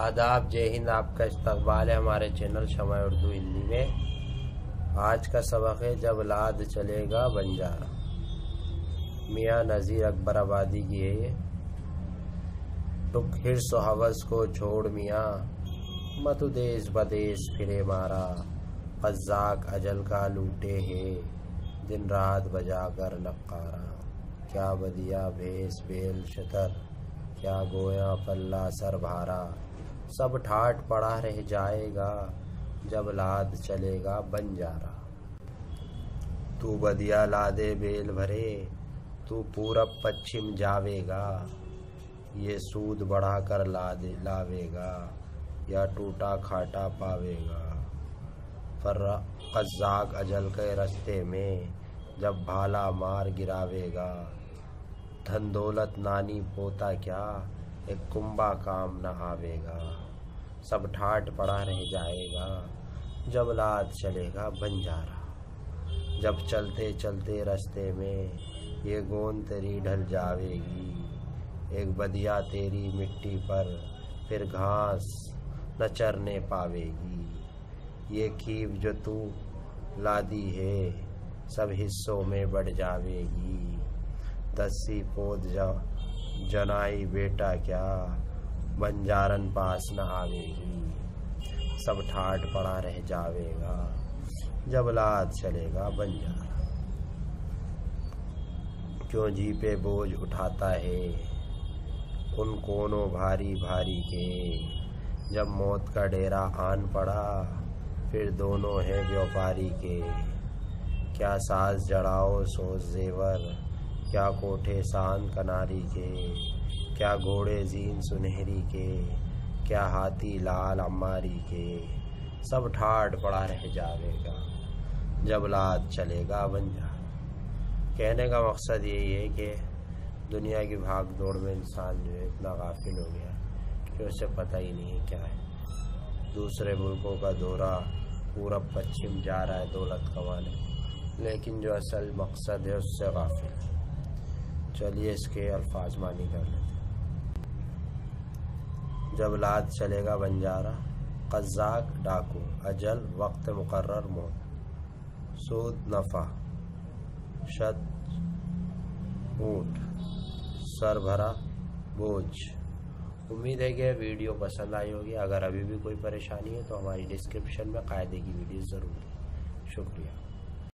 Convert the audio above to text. आदाब, जय हिंद। आपका इस्तकबाल है हमारे चैनल शमाए उर्दू हिंदी में। आज का सबक है जब लाद चलेगा बंजारा, मियाँ नज़ीर अकबर आबादी की है ये। टुक हिर्स और हवस को छोड़ मियाँ, मतु देश बदेश फिरे मारा। कज़ाक अजल का लूटे है, दिन रात बजा कर नक्कारा। क्या बदिया भेस बेल शतर, क्या गोया पल्ला सर भारा। सब ठाट पड़ा रह जाएगा, जब लाद चलेगा बंजारा। तू बदिया लादे बेल भरे, तू पूरब पश्चिम जावेगा। ये सूद बढ़ा कर लादे लावेगा, या टूटा खाटा पावेगा। पर कज़ाक अजल के रास्ते में, जब भाला मार गिरावेगा। धन दौलत नानी पोता क्या, एक कुंबा काम न आवेगा। सब ठाट पड़ा रह जाएगा, जब लाद चलेगा बंजारा। जब चलते चलते रास्ते में, ये गोंद तेरी ढल जावेगी। एक बदिया तेरी मिट्टी पर, फिर घास न चरने पावेगी। ये खीब जो तू लादी है, सब हिस्सों में बढ़ जावेगी। दसी पोद जनाई बेटा क्या, बंजारन पास न आवेगी। सब ठाट पड़ा रह जावेगा, जब लाद चलेगा बंजारा। क्यों जी पे बोझ उठाता है, उन कोनों भारी भारी के। जब मौत का डेरा आन पड़ा, फिर दोनों हैं व्यापारी के। क्या साज जड़ाओ सोच जेवर, क्या कोठे शान कनारी के। क्या घोड़े जीन सुनहरी के, क्या हाथी लाल अम्मारी के। सब ठाट पड़ा रह जावेगा, जब लाद चलेगा बंजारा। कहने का मकसद यही है कि दुनिया की भाग दौड़ में इंसान जो है इतना गाफिल हो गया कि उसे पता ही नहीं है क्या है। दूसरे मुल्कों का दौरा, पूरब पश्चिम जा रहा है दौलत कमाने, लेकिन जो असल मकसद है उससे गाफिल है। चलिए इसके अल्फाज मानी कर लेते हैं। जब लाद चलेगा बंजारा। कज़ाक डाकू, अजल वक्त मुकर्रर मौत। सूद नफ़ा, शत ऊँट, सर भरा बोझ। उम्मीद है कि वीडियो पसंद आई होगी। अगर अभी भी कोई परेशानी है तो हमारी डिस्क्रिप्शन में कायदे की वीडियो ज़रूर है। शुक्रिया।